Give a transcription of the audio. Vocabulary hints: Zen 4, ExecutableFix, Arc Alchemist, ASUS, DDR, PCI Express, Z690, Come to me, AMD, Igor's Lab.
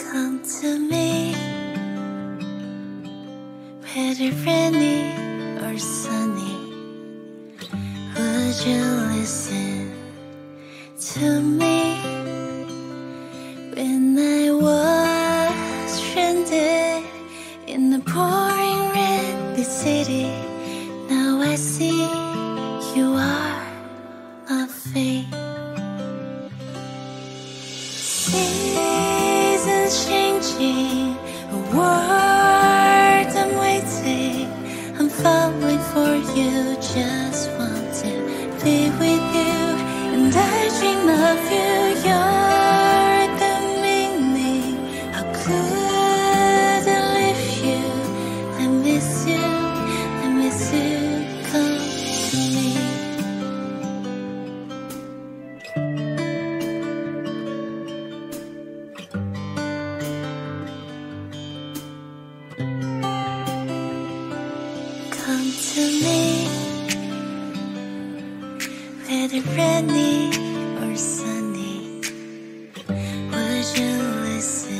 Come to me, whether rainy or sunny, would you listen to me? When I was stranded in the pouring red city, now I see you are my fate. Seasons changing, a world I'm waiting, I'm falling for you, just want to be with you. And I dream of you, you're the meaning. How could I leave you? I miss you, I miss you. Come to me. Come to me, whether rainy or sunny, would you listen?